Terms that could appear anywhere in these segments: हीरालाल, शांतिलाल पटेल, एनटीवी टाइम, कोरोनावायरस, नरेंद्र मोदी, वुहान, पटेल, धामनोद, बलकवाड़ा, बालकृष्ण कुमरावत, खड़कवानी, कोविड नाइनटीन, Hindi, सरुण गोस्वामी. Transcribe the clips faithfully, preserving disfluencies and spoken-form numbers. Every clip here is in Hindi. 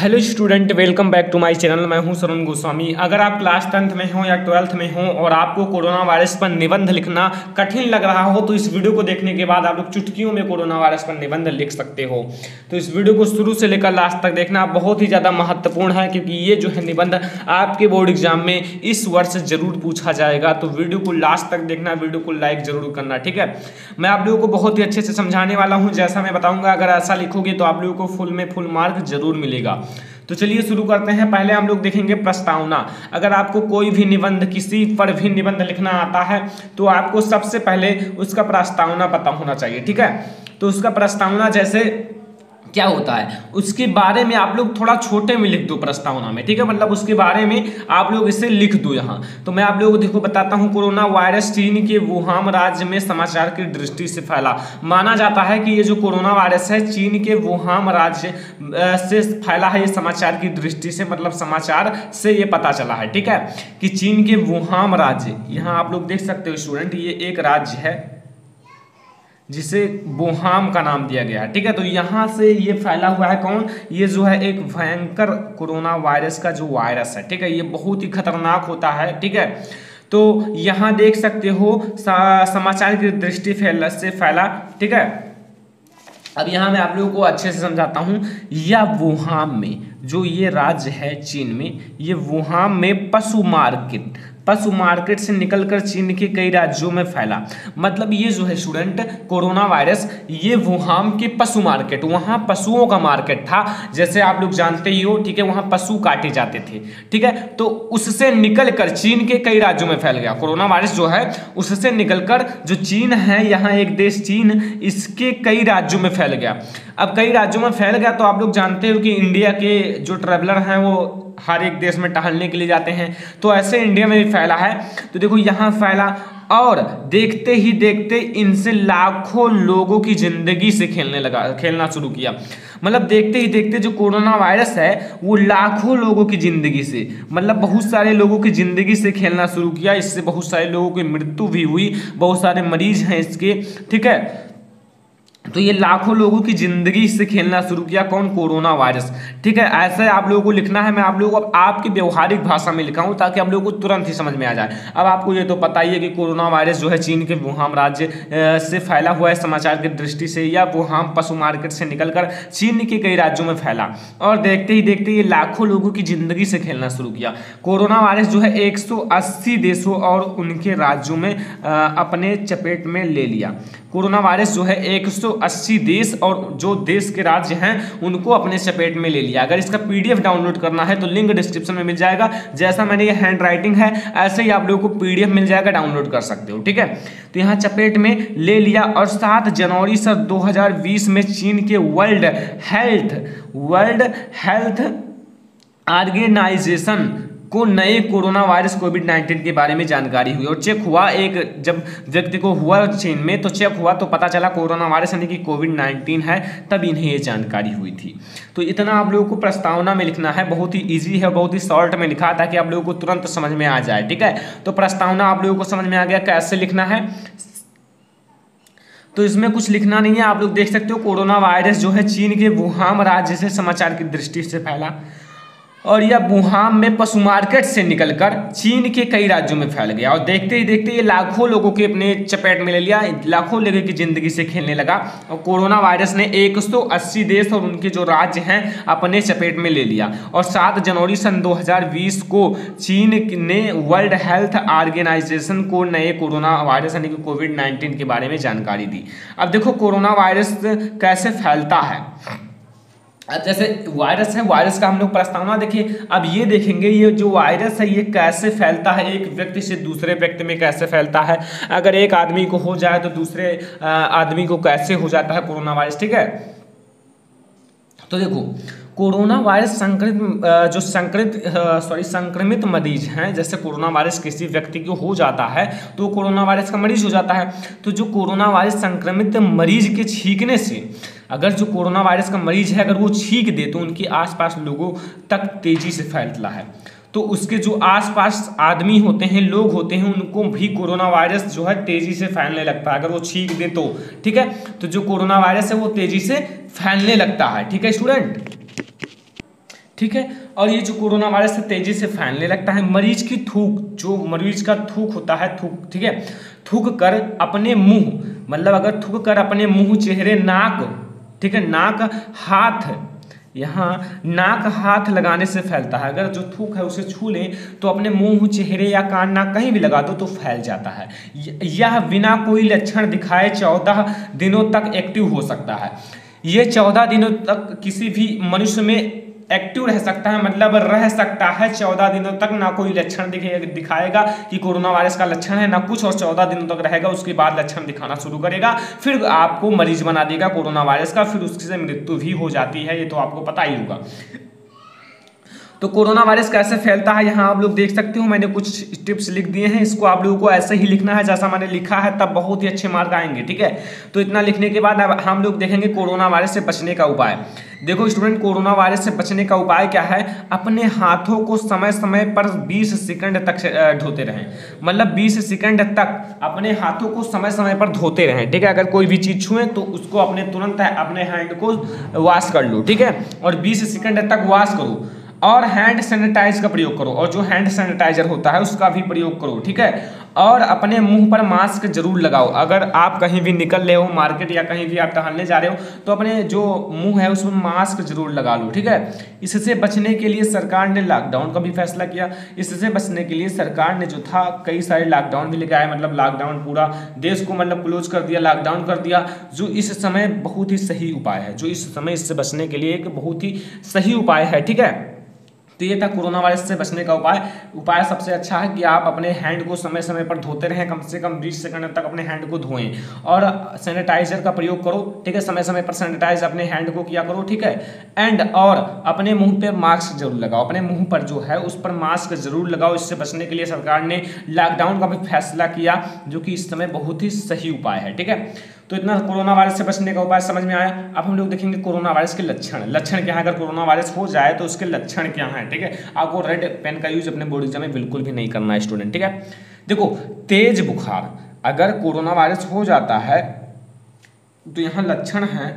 Hello student, welcome back to my channel. मैं हूं सरुण गोस्वामी। अगर आप क्लास टेंथ में हो या ट्वेल्थ में हो और आपको कोरोना वायरस पर निबंध लिखना कठिन लग रहा हो तो इस वीडियो को देखने के बाद आप लोग चुटकियों में कोरोना वायरस पर निबंध लिख सकते हो। तो इस वीडियो को शुरू से लेकर लास्ट तक देखना बहुत ही ज़्यादा महत्वपूर्ण है, क्योंकि ये जो है निबंध आपके बोर्ड एग्जाम में इस वर्ष जरूर पूछा जाएगा। तो वीडियो को लास्ट तक देखना, वीडियो को लाइक जरूर करना, ठीक है। मैं आप लोगों को बहुत ही अच्छे से समझाने वाला हूँ, जैसा मैं बताऊँगा। अगर ऐसा लिखोगे तो आप लोगों को फुल में फुल मार्क जरूर मिलेगा। तो चलिए शुरू करते हैं। पहले हम लोग देखेंगे प्रस्तावना। अगर आपको कोई भी निबंध, किसी पर भी निबंध लिखना आता है तो आपको सबसे पहले उसका प्रस्तावना पता होना चाहिए, ठीक है। तो उसका प्रस्तावना जैसे क्या होता है, उसके बारे में आप लोग थोड़ा छोटे में लिख दो प्रस्तावना में, ठीक है। मतलब उसके बारे में आप लोग इसे लिख दो यहाँ। तो मैं आप लोगों को देखो बताता हूँ। कोरोना वायरस चीन के वुहान राज्य में समाचार की दृष्टि से फैला। माना जाता है कि ये जो कोरोना वायरस है चीन के वुहान राज्य से फैला है। ये समाचार की दृष्टि से मतलब समाचार से ये पता चला है, ठीक है, कि चीन के वुहान राज्य, यहाँ आप लोग देख सकते हो स्टूडेंट, ये एक राज्य है जिसे वुहान का नाम दिया गया है, ठीक है। तो यहाँ से ये फैला हुआ है कौन, ये जो है एक भयंकर कोरोना वायरस का जो वायरस है, ठीक है, ये बहुत ही खतरनाक होता है, ठीक है। तो यहाँ देख सकते हो समाचार की दृष्टि फैला से फैला, ठीक है। अब यहाँ मैं आप लोगों को अच्छे से समझाता हूँ। यह वुहान में, जो ये राज्य है चीन में, ये वुहान में पशु मार्केट पशु मार्केट से निकलकर चीन के कई राज्यों में फैला। मतलब ये जो है स्टूडेंट कोरोना वायरस, ये वुहान के पशु मार्केट, वहाँ पशुओं का मार्केट था, जैसे आप लोग जानते ही हो, ठीक है, वहाँ पशु काटे जाते थे, ठीक है। तो उससे निकलकर चीन के कई राज्यों में फैल गया कोरोना वायरस जो है। उससे निकलकर जो चीन है, यहाँ एक देश चीन, इसके कई राज्यों में फैल गया। अब कई राज्यों में फैल गया तो आप लोग जानते हो कि इंडिया के जो ट्रैवलर हैं वो हर एक देश में टहलने के लिए जाते हैं, तो ऐसे इंडिया में भी फैला है। तो देखो यहाँ फैला और देखते ही देखते इनसे लाखों लोगों की जिंदगी से खेलने लगा, खेलना शुरू किया। मतलब देखते ही देखते जो कोरोना वायरस है वो लाखों लोगों की ज़िंदगी से, मतलब बहुत सारे लोगों की ज़िंदगी से खेलना शुरू किया। इससे बहुत सारे लोगों की मृत्यु भी हुई, बहुत सारे मरीज हैं इसके, ठीक है। तो ये लाखों लोगों की जिंदगी से खेलना शुरू किया कौन, कोरोना वायरस, ठीक है। ऐसे आप लोगों को लिखना है। मैं आप लोगों को अब आपकी व्यवहारिक भाषा में लिखाऊं ताकि आप लोगों को तुरंत ही समझ में आ जाए। अब आपको ये तो पता ही है कि कोरोना वायरस जो है चीन के वुहान राज्य से फैला हुआ है समाचार की दृष्टि से, या वुहान पशु मार्केट से निकलकर चीन के कई राज्यों में फैला और देखते ही देखते ये लाखों लोगों की जिंदगी से खेलना शुरू किया। कोरोना वायरस जो है एक सौ अस्सी देशों और उनके राज्यों में अपने चपेट में ले लिया। कोरोना वायरस जो है एक सौ अस्सी देश और जो देश के राज्य हैं उनको अपने चपेट में ले लिया। अगर इसका पीडीएफ डाउनलोड करना है तो लिंक डिस्क्रिप्शन में मिल जाएगा। जैसा मैंने ये हैंड राइटिंग है, ऐसे ही आप लोगों को पीडीएफ मिल जाएगा, डाउनलोड कर सकते हो, ठीक है। तो यहाँ चपेट में ले लिया और सात जनवरी सन दो हजार बीस में चीन के world health world health organization को नए कोरोना वायरस कोविड नाइनटीन के बारे में जानकारी हुई और चेक हुआ। एक जब व्यक्ति को हुआ चीन में तो चेक हुआ तो पता चला कोरोना वायरस यानी कि कोविड नाइनटीन है, तब इन्हें ये जानकारी हुई थी। तो इतना आप लोगों को प्रस्तावना में लिखना है। बहुत ही इजी है, बहुत ही शॉर्ट में लिखा ताकि आप लोगों को तुरंत समझ में आ जाए, ठीक है। तो प्रस्तावना आप लोगों को समझ में आ गया कैसे लिखना है। तो इसमें कुछ लिखना नहीं है। आप लोग देख सकते हो कोरोना वायरस जो है चीन के वुहान राज्य से समाचार की दृष्टि से फैला और यह वुहान में पशु मार्केट से निकलकर चीन के कई राज्यों में फैल गया और देखते ही देखते ये लाखों लोगों के अपने चपेट में ले लिया, लाखों लोगों की जिंदगी से खेलने लगा और कोरोना वायरस ने एक सौ अस्सी देश और उनके जो राज्य हैं अपने चपेट में ले लिया। और सात जनवरी सन दो हजार बीस को चीन ने वर्ल्ड हेल्थ ऑर्गेनाइजेशन को नए कोरोना वायरस यानी कि कोविड नाइन्टीन के बारे में जानकारी दी। अब देखो कोरोना वायरस कैसे फैलता है। अब जैसे वायरस है, वायरस का हम लोग प्रस्तावना देखिए। अब ये देखेंगे ये जो वायरस है ये कैसे फैलता है, एक व्यक्ति से दूसरे व्यक्ति में कैसे फैलता है। अगर एक आदमी को हो जाए तो दूसरे आदमी को कैसे हो जाता है कोरोना वायरस, ठीक है। तो देखो कोरोना वायरस संक्रमित जो संक्रमित सॉरी संक्रमित मरीज हैं, जैसे कोरोना वायरस किसी व्यक्ति को हो जाता है तो कोरोना वायरस का मरीज हो जाता है। तो जो कोरोना वायरस संक्रमित मरीज के छींकने से, अगर जो कोरोना वायरस का मरीज है अगर वो छींक दे तो उनके आसपास लोगों तक तेजी से फैलता है। तो उसके जो आसपास आदमी होते हैं, लोग होते हैं, उनको भी कोरोना वायरस जो है तेजी से फैलने लगता है अगर वो छींक दे तो, ठीक है। तो जो कोरोना वायरस है वो तेजी से फैलने लगता है, ठीक है स्टूडेंट। ठीक है। और ये जो कोरोना वायरस है तेजी से फैलने लगता है। मरीज की थूक, जो मरीज का थूक होता है, थूक ठीक है, थूक कर अपने मुंह, मतलब अगर थूक कर अपने मुंह, चेहरे, नाक, ठीक है, नाक, हाथ, यहाँ नाक हाथ लगाने से फैलता है। अगर जो थूक है उसे छू लें तो अपने मुंह, चेहरे या कान, नाक कहीं भी लगा दो तो फैल जाता है। यह बिना कोई लक्षण दिखाए चौदह दिनों तक एक्टिव हो सकता है। ये चौदह दिनों तक किसी भी मनुष्य में एक्टिव रह सकता है, मतलब रह सकता है चौदह दिनों तक। ना कोई लक्षण दिखे दिखाएगा कि कोरोना वायरस का लक्षण है ना कुछ, और चौदह दिनों तक रहेगा। उसके बाद लक्षण दिखाना शुरू करेगा, फिर आपको मरीज बना देगा कोरोना वायरस का, फिर उससे मृत्यु भी हो जाती है, ये तो आपको पता ही होगा। तो कोरोना वायरस कैसे फैलता है यहाँ आप लोग देख सकते हो, मैंने कुछ टिप्स लिख दिए हैं। इसको आप लोगों को ऐसे ही लिखना है जैसा मैंने लिखा है, तब बहुत ही अच्छे मार्क आएंगे, ठीक है। तो इतना लिखने के बाद अब हम लोग देखेंगे कोरोना वायरस से बचने का उपाय। देखो स्टूडेंट, कोरोना वायरस से बचने का उपाय क्या है, अपने हाथों को समय समय पर बीस सेकंड तक धोते रहें, मतलब बीस सेकंड तक अपने हाथों को समय समय पर धोते रहें, ठीक है। अगर कोई भी चीज़ छुएं तो उसको अपने तुरंत अपने हैंड को वॉश कर लो, ठीक है, और बीस सेकंड तक वॉश करो। और हैंड सैनिटाइज का प्रयोग करो, और जो हैंड सैनिटाइजर होता है उसका भी प्रयोग करो, ठीक है। और अपने मुंह पर मास्क जरूर लगाओ। अगर आप कहीं भी निकल रहे हो, मार्केट या कहीं भी आप टहलने जा रहे हो, तो अपने जो मुंह है उसमें मास्क जरूर लगा लो, ठीक है। इससे बचने के लिए सरकार ने लॉकडाउन का भी फैसला किया। इससे बचने के लिए सरकार ने जो था कई सारे लॉकडाउन भी लगाए, मतलब लॉकडाउन पूरा देश को मतलब क्लोज कर दिया, लॉकडाउन कर दिया, जो इस समय बहुत ही सही उपाय है, जो इस समय इससे बचने के लिए एक बहुत ही सही उपाय है, ठीक है। तो ये था कोरोना वायरस से बचने का उपाय। उपाय सबसे अच्छा है कि आप अपने हैंड को समय समय पर धोते रहें, कम से कम बीस सेकंड तक अपने हैंड को धोएं, और सैनिटाइजर का प्रयोग करो, ठीक है, समय समय पर सैनिटाइज अपने हैंड को किया करो, ठीक है। एंड और अपने मुंह पर मास्क जरूर लगाओ, अपने मुंह पर जो है उस पर मास्क जरूर लगाओ। इससे बचने के लिए सरकार ने लॉकडाउन का भी फैसला किया, जो कि इस समय बहुत ही सही उपाय है, ठीक है। तो इतना कोरोना वायरस से बचने का उपाय समझ में आया। अब हम लोग देखेंगे कोरोना वायरस के लक्षण। लक्षण क्या है, अगर कोरोना वायरस हो जाए तो उसके लक्षण क्या है, ठीक है। आपको रेड पेन का यूज अपने बोर्ड एग्जाम में बिल्कुल भी नहीं करना है स्टूडेंट, ठीक है। देखो तेज बुखार, अगर कोरोना वायरस हो जाता है तो यहाँ लक्षण है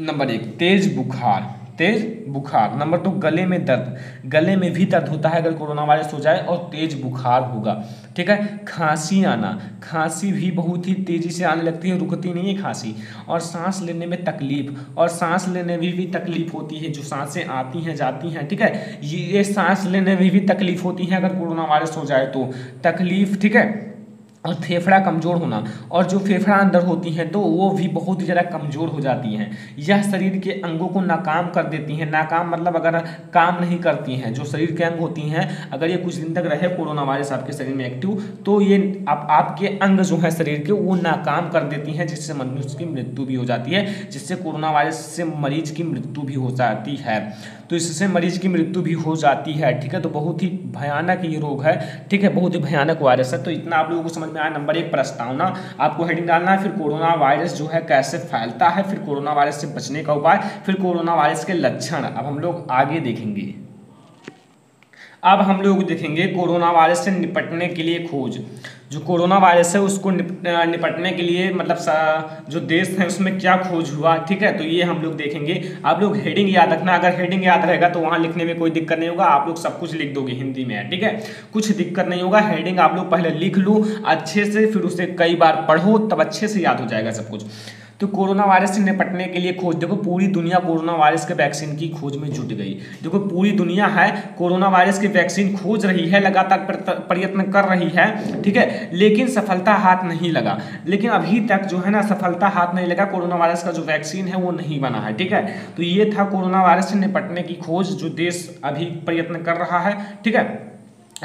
नंबर एक तेज बुखार, तेज बुखार। नंबर दो गले में दर्द, गले में भी दर्द होता है अगर कोरोना वायरस हो जाए और तेज बुखार होगा, ठीक है। खांसी आना, खांसी भी बहुत ही तेजी से आने लगती है, रुकती नहीं है खांसी। और सांस लेने में तकलीफ, और सांस लेने में भी तकलीफ होती है, जो सांसें आती हैं जाती हैं, ठीक है, ये सांस लेने में भी तकलीफ होती है अगर कोरोना वायरस हो जाए तो तकलीफ, ठीक है। और फेफड़ा कमज़ोर होना, और जो फेफड़ा अंदर होती हैं तो वो भी बहुत ही ज़्यादा कमज़ोर हो जाती हैं। यह शरीर के अंगों को नाकाम कर देती हैं, नाकाम मतलब अगर काम नहीं करती हैं, जो शरीर के अंग होती हैं अगर ये कुछ दिन तक रहे कोरोना वायरस आपके शरीर में एक्टिव, तो ये आप, आपके अंग जो है शरीर के वो नाकाम कर देती हैं, जिससे मनुष्य की मृत्यु भी हो जाती है, जिससे कोरोना वायरस से मरीज की मृत्यु भी हो जाती है। तो इससे मरीज की मृत्यु भी हो जाती है, ठीक है। तो बहुत ही भयानक ये रोग है, ठीक है, बहुत ही भयानक वायरस है। तो इतना आप लोगों को समझ में आया। नंबर एक प्रस्तावना, आपको हेडिंग डालना है, फिर कोरोना वायरस जो है कैसे फैलता है, फिर कोरोना वायरस से बचने का उपाय, फिर कोरोना वायरस के लक्षण। अब हम लोग आगे देखेंगे, अब हम लोग देखेंगे कोरोना वायरस से निपटने के लिए खोज। जो कोरोना वायरस है उसको निप, निपटने के लिए मतलब जो देश है उसमें क्या खोज हुआ, ठीक है, तो ये हम लोग देखेंगे। आप लोग हेडिंग याद रखना, अगर हेडिंग याद रहेगा तो वहाँ लिखने में कोई दिक्कत नहीं होगा, आप लोग सब कुछ लिख दोगे हिंदी में, ठीक है, कुछ दिक्कत नहीं होगा। हेडिंग आप लोग पहले लिख लो अच्छे से, फिर उसे कई बार पढ़ो, तब अच्छे से याद हो जाएगा सब कुछ। तो कोरोना वायरस से निपटने के लिए खोज, देखो पूरी दुनिया कोरोना वायरस के वैक्सीन की खोज में जुट गई। देखो पूरी दुनिया है कोरोना वायरस की वैक्सीन खोज रही है, लगातार प्रयत्न कर रही है, ठीक है, लेकिन सफलता हाथ नहीं लगा। लेकिन अभी तक जो है ना सफलता हाथ नहीं लगा, कोरोना वायरस का जो वैक्सीन है वो नहीं बना है, ठीक है। तो ये था कोरोना वायरस से निपटने की खोज, जो देश अभी प्रयत्न कर रहा है, ठीक है।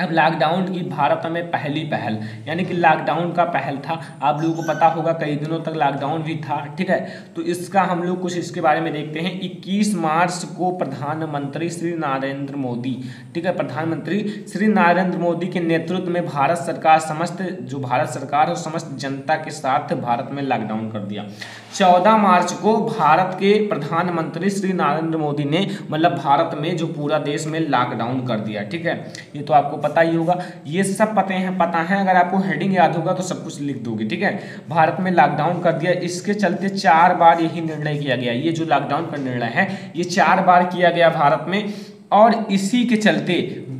अब लॉकडाउन की भारत में पहली पहल, यानी कि लॉकडाउन का पहल था, आप लोगों को पता होगा कई दिनों तक लॉकडाउन भी था, ठीक है। तो इसका हम लोग कुछ इसके बारे में देखते हैं। इक्कीस मार्च को प्रधानमंत्री श्री नरेंद्र मोदी, ठीक है, प्रधानमंत्री श्री नरेंद्र मोदी के नेतृत्व में भारत सरकार समस्त जो भारत सरकार है समस्त जनता के साथ भारत में लॉकडाउन कर दिया। चौदह मार्च को भारत के प्रधानमंत्री श्री नरेंद्र मोदी ने मतलब भारत में जो पूरा देश में लॉकडाउन कर दिया, ठीक है। ये तो आपको पता ही होगा, ये सब पते हैं पता है। अगर आपको हेडिंग याद होगा तो सब कुछ लिख दोगे, ठीक है। भारत में लॉकडाउन कर दिया, इसके चलते चार बार यही निर्णय किया गया, ये जो लॉकडाउन का निर्णय है ये चार बार किया गया भारत में, और इसी के चलते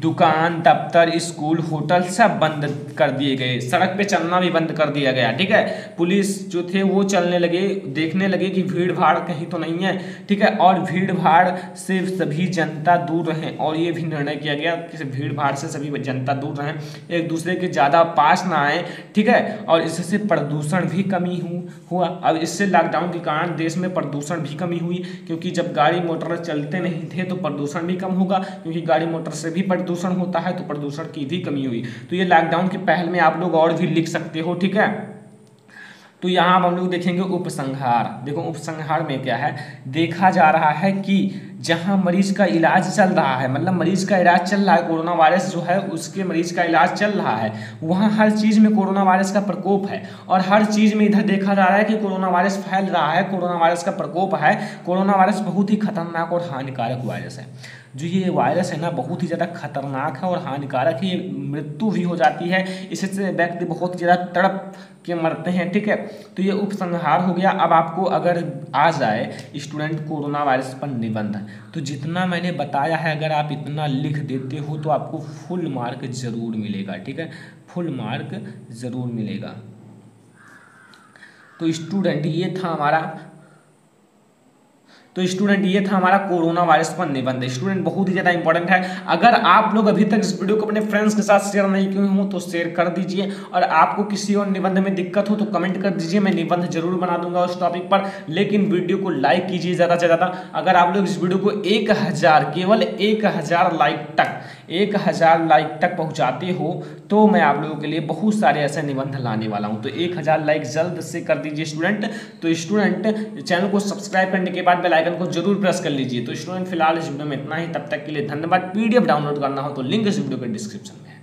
दुकान, दफ्तर, स्कूल, होटल सब बंद कर दिए गए, सड़क पे चलना भी बंद कर दिया गया, ठीक है। पुलिस जो थे वो चलने लगे, देखने लगे कि भीड़ भाड़ कहीं तो नहीं है, ठीक है, और भीड़ भाड़ से सभी जनता दूर रहें, और ये भी निर्णय किया गया कि भीड़ भाड़ से सभी जनता दूर रहें, एक दूसरे के ज़्यादा पास ना आए, ठीक है, और इससे प्रदूषण भी कमी हुआ। अब इससे लॉकडाउन के कारण देश में प्रदूषण भी कमी हुई, क्योंकि जब गाड़ी मोटर चलते नहीं थे तो प्रदूषण भी कम होगा, क्योंकि गाड़ी मोटर से भी प्रदूषण होता है, तो प्रदूषण की भी कमी हुई। तो ये लॉकडाउन की पहल में आप लोग और भी लिख सकते हो, ठीक है। तो यहाँ हम लोग देखेंगे उपसंहार। देखो उपसंहार में क्या है, देखा जा रहा है कि जहाँ मरीज का इलाज चल रहा है, मतलब मरीज का इलाज चल रहा है, कोरोना वायरस जो है उसके मरीज का इलाज चल रहा है, वहाँ हर चीज़ में कोरोना वायरस का प्रकोप है, और हर चीज़ में इधर देखा जा रहा है कि कोरोना वायरस फैल रहा है, कोरोना वायरस का प्रकोप है। कोरोना वायरस बहुत ही खतरनाक और हानिकारक वायरस है, जो ये वायरस है ना बहुत ही ज़्यादा खतरनाक है और हानिकारक है, मृत्यु भी हो जाती है, इससे व्यक्ति बहुत ज़्यादा तड़प के मरते हैं, ठीक है। तो ये उपसंहार हो गया। अब आपको अगर आ जाए स्टूडेंट कोरोना वायरस पर निबंध, तो जितना मैंने बताया है अगर आप इतना लिख देते हो तो आपको फुल मार्क जरूर मिलेगा, ठीक है, फुल मार्क जरूर मिलेगा। तो स्टूडेंट ये था हमारा तो स्टूडेंट ये था हमारा कोरोना वायरस पर निबंध। स्टूडेंट बहुत ही ज़्यादा इंपॉर्टेंट है। अगर आप लोग अभी तक इस वीडियो को अपने फ्रेंड्स के साथ शेयर नहीं किए हो तो शेयर कर दीजिए, और आपको किसी और निबंध में दिक्कत हो तो कमेंट कर दीजिए, मैं निबंध जरूर बना दूंगा उस टॉपिक पर। लेकिन वीडियो को लाइक कीजिए ज़्यादा से ज़्यादा। अगर आप लोग इस वीडियो को एक हज़ार केवल एक हज़ार लाइक तक एक हज़ार लाइक तक पहुँचाते हो तो मैं आप लोगों के लिए बहुत सारे ऐसे निबंध लाने वाला हूँ। तो एक हज़ार लाइक जल्द से कर दीजिए स्टूडेंट। तो स्टूडेंट चैनल को सब्सक्राइब करने के बाद बेल आइकन को जरूर प्रेस कर लीजिए। तो स्टूडेंट फिलहाल इस वीडियो में इतना ही, तब तक के लिए धन्यवाद। पीडीएफ डाउनलोड करना हो तो लिंक इस वीडियो के डिस्क्रिप्शन में है।